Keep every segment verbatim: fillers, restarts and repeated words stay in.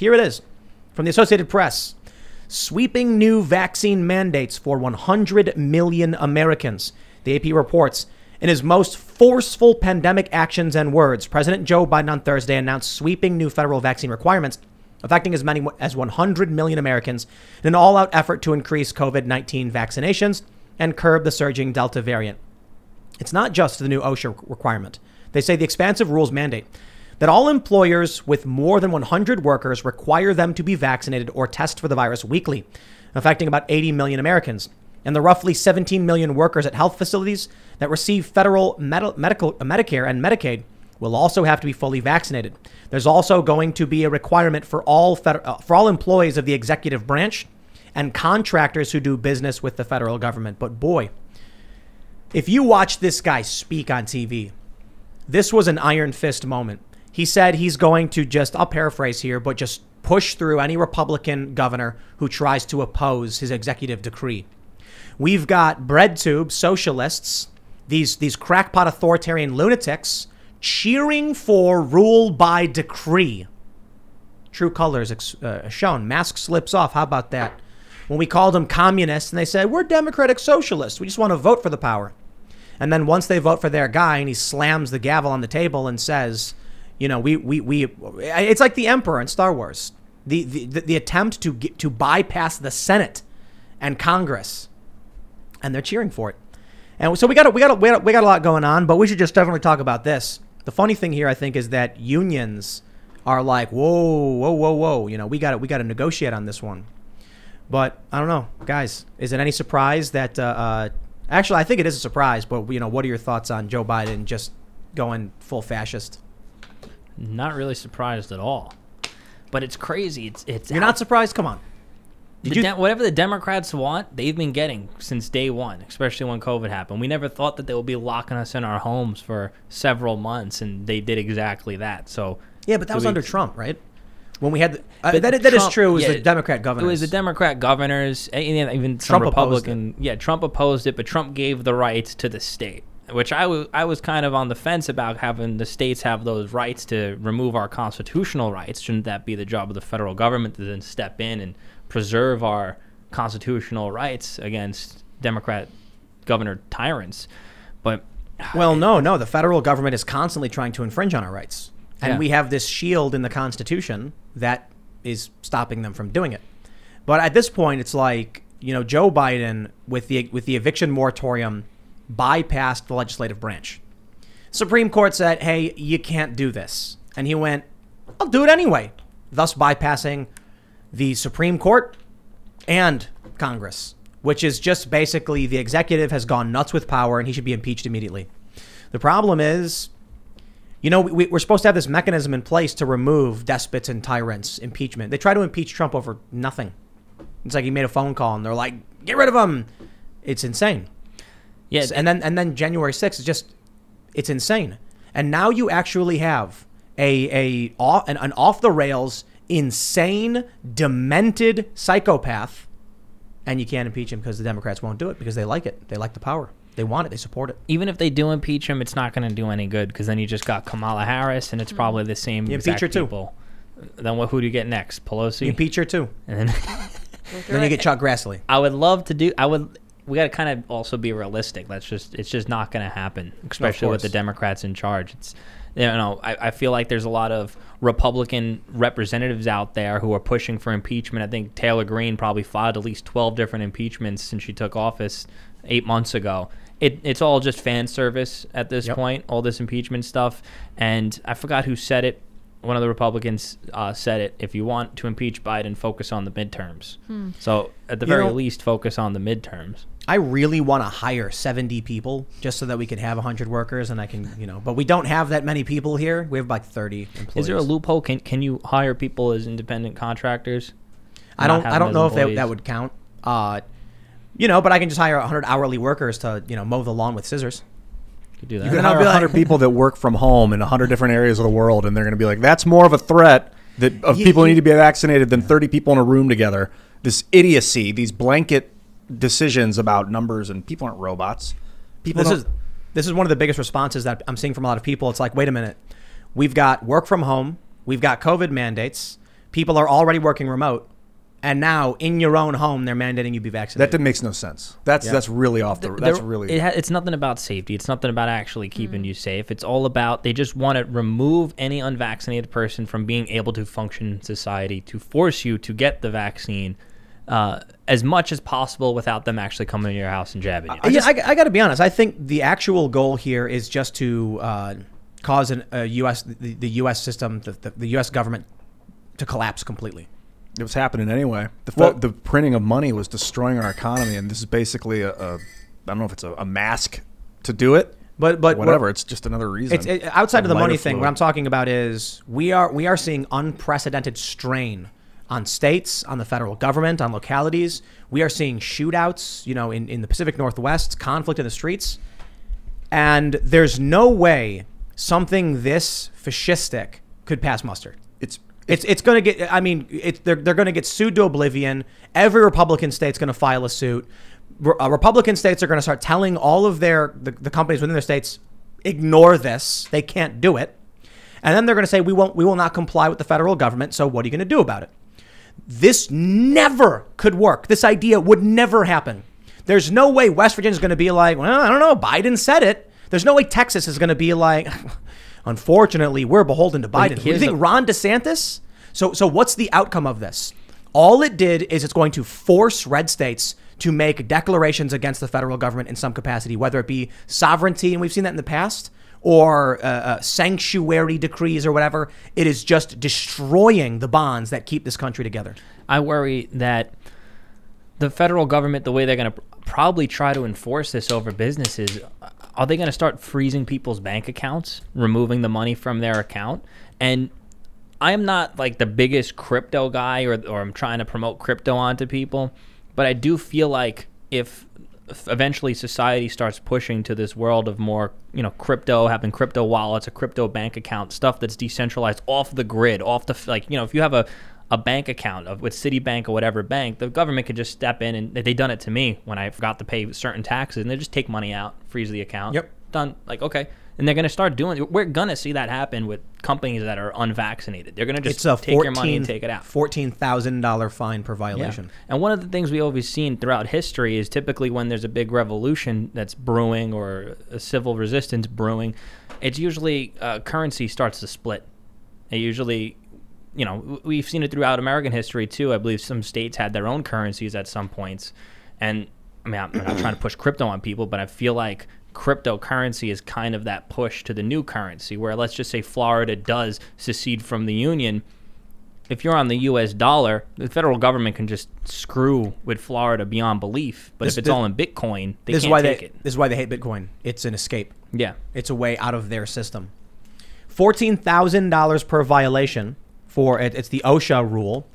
Here it is from the Associated Press. Sweeping new vaccine mandates for one hundred million Americans. The A P reports, in his most forceful pandemic actions and words, President Joe Biden on Thursday announced sweeping new federal vaccine requirements affecting as many as one hundred million Americans in an all-out effort to increase COVID nineteen vaccinations and curb the surging Delta variant. It's not just the new OSHA requirement. They say the expansive rules mandate that all employers with more than one hundred workers require them to be vaccinated or test for the virus weekly, affecting about eighty million Americans, and the roughly seventeen million workers at health facilities that receive federal med- medical, Medicare and Medicaid will also have to be fully vaccinated. There's also going to be a requirement for all fed- uh, for all employees of the executive branch and contractors who do business with the federal government. But boy, if you watch this guy speak on T V, this was an iron fist moment. He said he's going to just, I'll paraphrase here, but just push through any Republican governor who tries to oppose his executive decree. We've got bread tube socialists, these these crackpot authoritarian lunatics cheering for rule by decree. True colors ex- uh, shown. Mask slips off. How about that? When we called them communists and they said, we're democratic socialists. We just want to vote for the power. And then once they vote for their guy and he slams the gavel on the table and says, you know, we we we it's like the Emperor in Star Wars, the the, the attempt to get, to bypass the Senate and Congress, and they're cheering for it. And so we got a, we got a, we got a, we got a lot going on, but we should just definitely talk about this. The funny thing here, I think, is that unions are like, whoa, whoa, whoa, whoa. You know, we got to we got to negotiate on this one. But I don't know, guys. Is it any surprise that uh, uh, actually I think it is a surprise? But you know, what are your thoughts on Joe Biden just going full fascist? Not really surprised at all, but it's crazy. It's it's you're out. Not surprised. Come on, Did the de- whatever the Democrats want, they've been getting since day one. Especially when COVID happened, we never thought that they would be locking us in our homes for several months, and they did exactly that. So yeah, but that was we, under Trump, right? When we had the, uh, that that Trump, is true. It was yeah, the Democrat governors. It was the Democrat governors, even some Trump Republican. Yeah, Trump opposed it, but Trump gave the rights to the state. Which I, w- I was kind of on the fence about having the states have those rights to remove our constitutional rights. Shouldn't that be the job of the federal government to then step in and preserve our constitutional rights against Democrat governor tyrants? But well, no, no. The federal government is constantly trying to infringe on our rights. And yeah. we have this shield in the Constitution that is stopping them from doing it. But at this point, it's like, you know, Joe Biden with the with the eviction moratorium bypassed the legislative branch. Supreme Court said, hey, you can't do this. And he went, I'll do it anyway, thus bypassing the Supreme Court and Congress, which is just basically the executive has gone nuts with power and he should be impeached immediately. The problem is, you know, we, we're supposed to have this mechanism in place to remove despots and tyrants, impeachment. They try to impeach Trump over nothing. It's like he made a phone call and they're like, get rid of him. It's insane. Yes, and then and then January sixth is just, it's insane. And now you actually have a a an, an off the rails, insane, demented psychopath, and you can't impeach him because the Democrats won't do it because they like it. They like the power. They want it. They support it. Even if they do impeach him, it's not going to do any good because then you just got Kamala Harris, and it's probably the same you exact impeach her people. Too. Then what? Who do you get next? Pelosi. You impeach her too. And then, then you get Chuck Grassley. I would love to do. I would. We got to kind of also be realistic. That's just, it's just not going to happen, especially with the Democrats in charge. It's, you know, I, I feel like there's a lot of Republican representatives out there who are pushing for impeachment. I think Taylor Greene probably filed at least twelve different impeachments since she took office eight months ago. It, it's all just fan service at this yep. point, all this impeachment stuff. And I forgot who said it. One of the Republicans uh, said it. If you want to impeach Biden, focus on the midterms. Hmm. So at the you very know, least, focus on the midterms. I really want to hire seventy people just so that we could have one hundred workers and I can, you know, but we don't have that many people here. We have like thirty employees. Is there a loophole? Can can you hire people as independent contractors? I don't I don't know employees? if that, that would count. Uh, you know, but I can just hire one hundred hourly workers to, you know, mow the lawn with scissors. Do that. You can hire one hundred like, people that work from home in one hundred different areas of the world, and they're going to be like, that's more of a threat that of yeah, people who need to be vaccinated than thirty people in a room together. This idiocy, these blanket decisions about numbers, and people aren't robots. People this is this is one of the biggest responses that I'm seeing from a lot of people. It's like, wait a minute. We've got work from home. We've got COVID mandates. people are already working remote, and now in your own home they're mandating you be vaccinated. That makes no sense. That's yeah. that's really off the. That's there, really. It ha, it's nothing about safety. It's nothing about actually keeping mm. you safe. It's all about they just want to remove any unvaccinated person from being able to function in society, to force you to get the vaccine uh, as much as possible without them actually coming to your house and jabbing you. I, I, just, I, I got to be honest. I think the actual goal here is just to uh, cause an, a U S the, the U S system, the, the, the U S government, to collapse completely. It was happening anyway. The, well, the printing of money was destroying our economy, and this is basically a, a I don't know if it's a, a mask to do it, but but whatever. It's just another reason. It's, it, outside of the money thing, what I'm talking about is we are we are seeing unprecedented strain on states, on the federal government, on localities. We are seeing shootouts, you know, in in the Pacific Northwest, conflict in the streets, and there's no way something this fascistic could pass muster. It's. It's, it's going to get, I mean, it's, they're, they're going to get sued to oblivion. Every Republican state's going to file a suit. Re uh, Republican states are going to start telling all of their, the, the companies within their states, ignore this. They can't do it. And then they're going to say, we won't, we will not comply with the federal government. So what are you going to do about it? This never could work. This idea would never happen. There's no way West Virginia is going to be like, well, I don't know. Biden said it. There's no way Texas is going to be like... Unfortunately, we're beholden to Biden. Do you think Ron DeSantis? So, so what's the outcome of this? All it did is it's going to force red states to make declarations against the federal government in some capacity, whether it be sovereignty, and we've seen that in the past, or uh, uh, sanctuary decrees or whatever. It is just destroying the bonds that keep this country together. I worry that the federal government, the way they're going to probably try to enforce this over businesses, are they going to start freezing people's bank accounts, removing the money from their account? And I am not like the biggest crypto guy, or, or I'm trying to promote crypto onto people, but I do feel like if eventually society starts pushing to this world of more, you know, crypto, having crypto wallets, a crypto bank account, stuff that's decentralized off the grid, off the, like, you know, if you have a, a bank account of, with Citibank or whatever bank, the government could just step in, and they've done it to me when I forgot to pay certain taxes, and they just take money out, freeze the account. Yep. Done. Like, okay. And they're going to start doing it. We're going to see that happen with companies that are unvaccinated. They're going to just take your money and take it out. fourteen thousand dollar fine per violation. Yeah. And one of the things we've always seen throughout history is typically when there's a big revolution that's brewing or a civil resistance brewing, it's usually uh, currency starts to split. It usually... You know, we've seen it throughout American history, too. I believe some states had their own currencies at some points. And, I mean, I'm not trying to push crypto on people, but I feel like cryptocurrency is kind of that push to the new currency, where let's just say Florida does secede from the Union. If you're on the U S dollar, the federal government can just screw with Florida beyond belief. But this, if it's this, all in Bitcoin, they can't take they, it. This is why they hate Bitcoin. It's an escape. Yeah. It's a way out of their system. fourteen thousand dollars per violation. For it, it's the OSHA rule.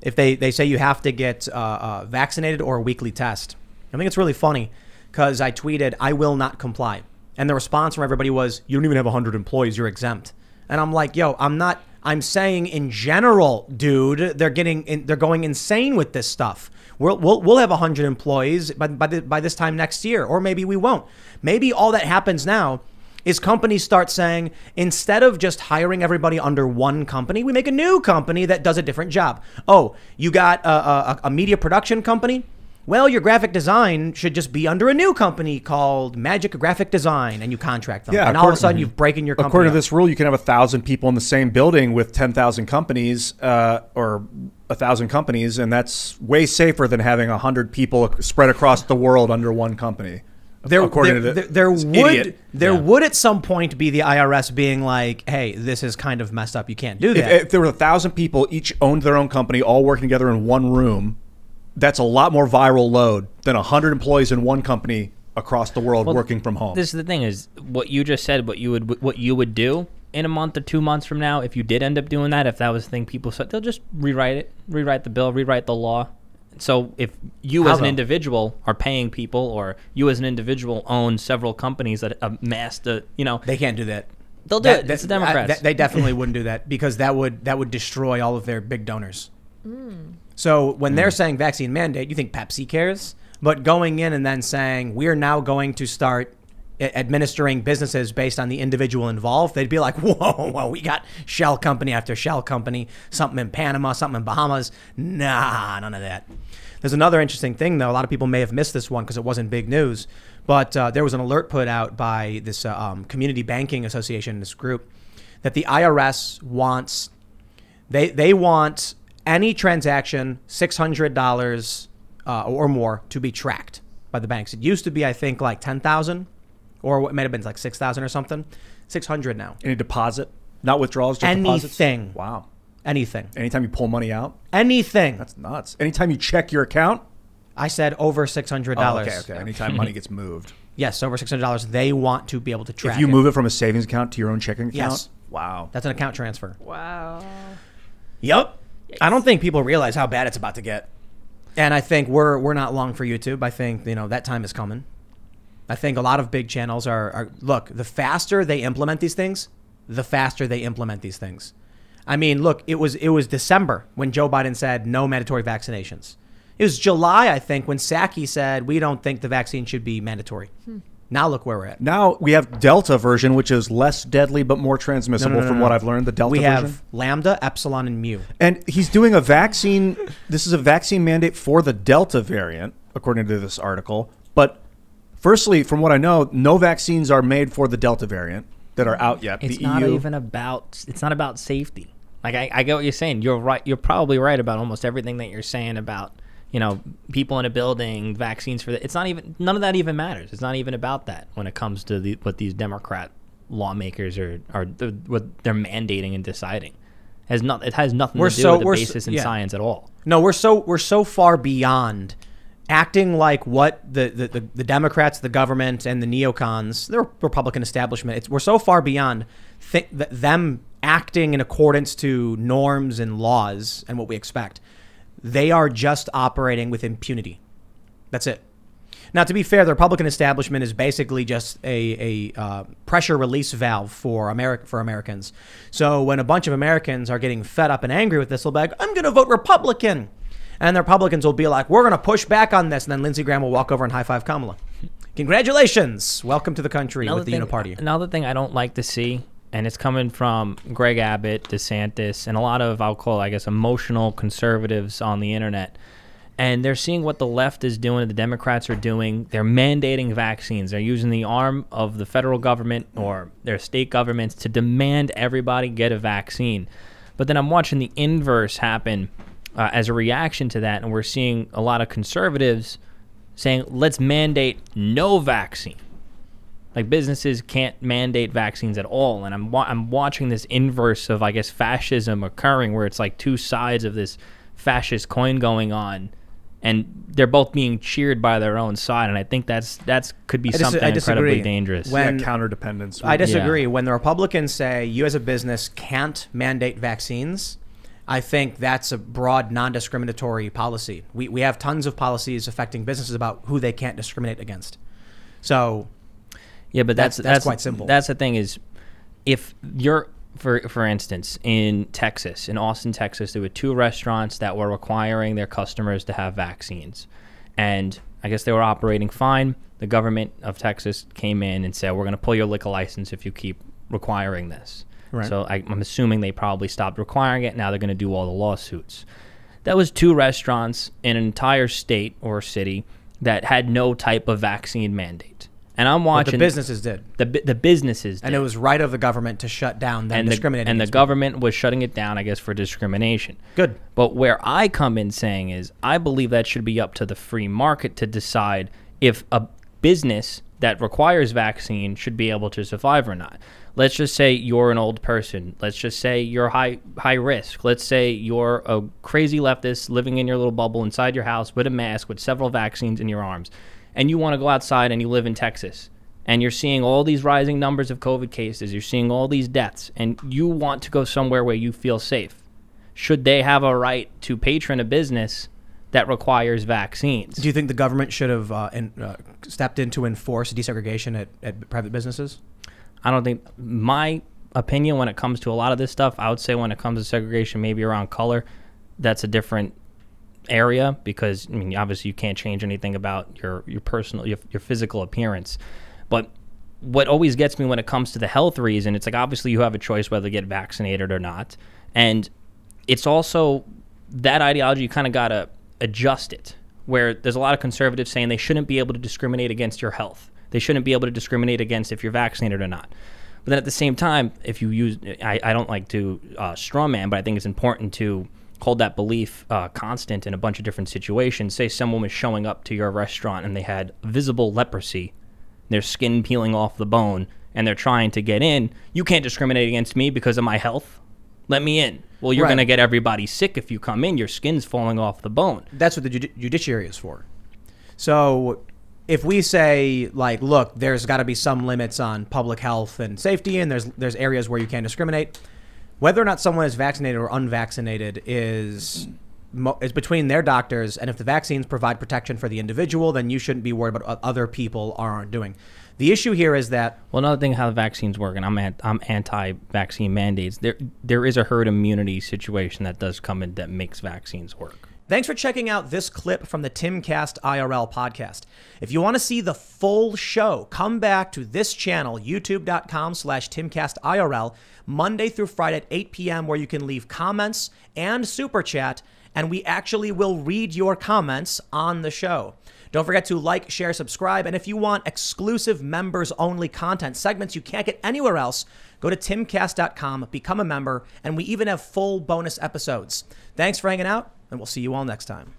If they, they say you have to get uh, uh, vaccinated or a weekly test. I think it's really funny because I tweeted, I will not comply. And the response from everybody was, you don't even have one hundred employees, you're exempt. And I'm like, yo, I'm not, I'm saying in general, dude, they're getting, in, they're going insane with this stuff. We'll, we'll, we'll have one hundred employees by, by, the, by this time next year, or maybe we won't. Maybe all that happens now is companies start saying, instead of just hiring everybody under one company, we make a new company that does a different job. Oh, you got a, a, a media production company? Well, your graphic design should just be under a new company called Magic Graphic Design, and you contract them. Yeah, and all of a sudden, you've breaking your company According up. to this rule, you can have one thousand people in the same building with ten thousand companies uh, or one thousand companies, and that's way safer than having one hundred people spread across the world under one company. There, there, the, there, there would, there yeah. would at some point be the I R S being like, hey, this is kind of messed up. You can't do that. If, if there were a thousand people, each owned their own company, all working together in one room, that's a lot more viral load than one hundred employees in one company across the world well, working from home. This is the thing is what you just said, what you would, what you would do in a month or two months from now, if you did end up doing that, if that was the thing people said, they'll just rewrite it, rewrite the bill, rewrite the law. So if you How as an though? individual are paying people, or you as an individual own several companies that amass the, you know. They can't do that. They'll do that, it. That, it's the Democrats. I, that, they definitely wouldn't do that, because that would, that would destroy all of their big donors. Mm. So when mm. they're saying vaccine mandate, you think Pepsi cares? But going in and then saying, we're now going to start administering businesses based on the individual involved, they'd be like, whoa, whoa, we got shell company after shell company, something in Panama, something in Bahamas. Nah, none of that. There's another interesting thing, though. A lot of people may have missed this one because it wasn't big news, but uh, there was an alert put out by this uh, um, community banking association, this group, that the I R S wants, they, they want any transaction six hundred dollars uh, or more to be tracked by the banks. It used to be, I think, like ten thousand dollars or what may have been like six thousand dollars or something. six hundred dollars now. Any deposit? Not withdrawals, just anything. Deposits? Wow. Anything. Anytime you pull money out? Anything. That's nuts. Anytime you check your account? I said over six hundred dollars. Oh, okay, okay. Anytime money gets moved. Yes, over six hundred dollars. They want to be able to track it. If you move it from a savings account to your own checking account? Yes. Wow. That's an account transfer. Wow. Yep. Yikes. I don't think people realize how bad it's about to get. And I think we're we're not long for YouTube. I think, you know, that time is coming. I think a lot of big channels are, are look, the faster they implement these things, the faster they implement these things. I mean, look, it was it was December when Joe Biden said no mandatory vaccinations. It was July, I think, when Psaki said we don't think the vaccine should be mandatory. Hmm. Now look where we're at. Now we have Delta version, which is less deadly but more transmissible no, no, no, from no, no. what I've learned. The Delta version. We have version. Lambda, Epsilon, and Mu. And he's doing a vaccine. This is a vaccine mandate for the Delta variant, according to this article. But firstly, from what I know, no vaccines are made for the Delta variant that are out yet. It's the not E U. even about. It's not about safety. Like I, I get what you're saying. You're right. You're probably right about almost everything that you're saying about, you know, people in a building, vaccines for the, it's not even, none of that even matters. It's not even about that when it comes to the, what these Democrat lawmakers are, are the, what they're mandating and deciding. It has not, it has nothing we're to do so, with the basis so, yeah. in science at all. No, we're so, we're so far beyond acting like what the, the, the, the Democrats, the government, and the neocons, the Republican establishment, it's, we're so far beyond th them acting in accordance to norms and laws and what we expect. They are just operating with impunity. That's it. Now, to be fair, the Republican establishment is basically just a, a uh, pressure release valve for America for Americans. So when a bunch of Americans are getting fed up and angry with this, they'll be like, I'm going to vote Republican. And the Republicans will be like, we're going to push back on this. And then Lindsey Graham will walk over and high five Kamala. Congratulations. Welcome to the country with the Uniparty. Another thing I don't like to see, and it's coming from Greg Abbott, DeSantis, and a lot of, I'll call, I guess, emotional conservatives on the internet. And they're seeing what the left is doing, the Democrats are doing. They're mandating vaccines. They're using the arm of the federal government or their state governments to demand everybody get a vaccine. But then I'm watching the inverse happen uh, as a reaction to that. And we're seeing a lot of conservatives saying, let's mandate no vaccine. Like businesses can't mandate vaccines at all, and I'm wa I'm watching this inverse of, I guess, fascism occurring, where it's like two sides of this fascist coin going on, and they're both being cheered by their own side, and I think that's that's could be I something I incredibly dangerous. When yeah, counter dependence, I disagree. Yeah. When the Republicans say you as a business can't mandate vaccines, I think that's a broad non-discriminatory policy. We we have tons of policies affecting businesses about who they can't discriminate against, so. Yeah, but that's, that's, that's, that's quite simple. That's the thing is, if you're, for, for instance, in Texas, in Austin, Texas, there were two restaurants that were requiring their customers to have vaccines. And I guess they were operating fine. The government of Texas came in and said, we're going to pull your liquor license if you keep requiring this. Right. So I, I'm assuming they probably stopped requiring it. Now they're going to do all the lawsuits. That was two restaurants in an entire state or city that had no type of vaccine mandate. And I'm watching. But the businesses did. The the businesses did. And it was right of the government to shut down them and discriminating. The, and the government was shutting it down, I guess, for discrimination. Good. But where I come in saying is, I believe that should be up to the free market to decide if a business that requires vaccine should be able to survive or not. Let's just say you're an old person. Let's just say you're high high risk. Let's say you're a crazy leftist living in your little bubble inside your house with a mask with several vaccines in your arms. And you want to go outside and you live in Texas and you're seeing all these rising numbers of COVID cases, you're seeing all these deaths, and you want to go somewhere where you feel safe. Should they have a right to patron a business that requires vaccines? Do you think the government should have uh, in, uh, stepped in to enforce desegregation at, at private businesses? I don't think, my opinion when it comes to a lot of this stuff, I would say when it comes to segregation, maybe around color, that's a different area, because I mean obviously you can't change anything about your your personal your, your physical appearance, but what always gets me when it comes to the health reason, it's like, obviously you have a choice whether to get vaccinated or not. And it's also that ideology, you kind of got to adjust it, where there's a lot of conservatives saying they shouldn't be able to discriminate against your health. They shouldn't be able to discriminate against if you're vaccinated or not. But then at the same time, if you use, I, I don't like to uh, straw man, but I think it's important to hold that belief uh, constant in a bunch of different situations. Say someone was showing up to your restaurant and they had visible leprosy, their skin peeling off the bone, and they're trying to get in. You can't discriminate against me because of my health. Let me in. Well, you're right. Going to get everybody sick if you come in. Your skin's falling off the bone. That's what the judi- judiciary is for. So if we say, like, look, there's got to be some limits on public health and safety, and there's there's areas where you can't discriminate, whether or not someone is vaccinated or unvaccinated is is between their doctors. And if the vaccines provide protection for the individual, then you shouldn't be worried about what other people aren't doing. The issue here is that, well, another thing, how the vaccines work, and I'm at, I'm anti-vaccine mandates. There there is a herd immunity situation that does come in that makes vaccines work. Thanks for checking out this clip from the TimCast I R L podcast. If you want to see the full show, come back to this channel, youtube dot com slash TimCast I R L, Monday through Friday at eight p m, where you can leave comments and super chat, and we actually will read your comments on the show. Don't forget to like, share, subscribe, and if you want exclusive members-only content segments you can't get anywhere else, go to Timcast dot com, become a member, and we even have full bonus episodes. Thanks for hanging out, and we'll see you all next time.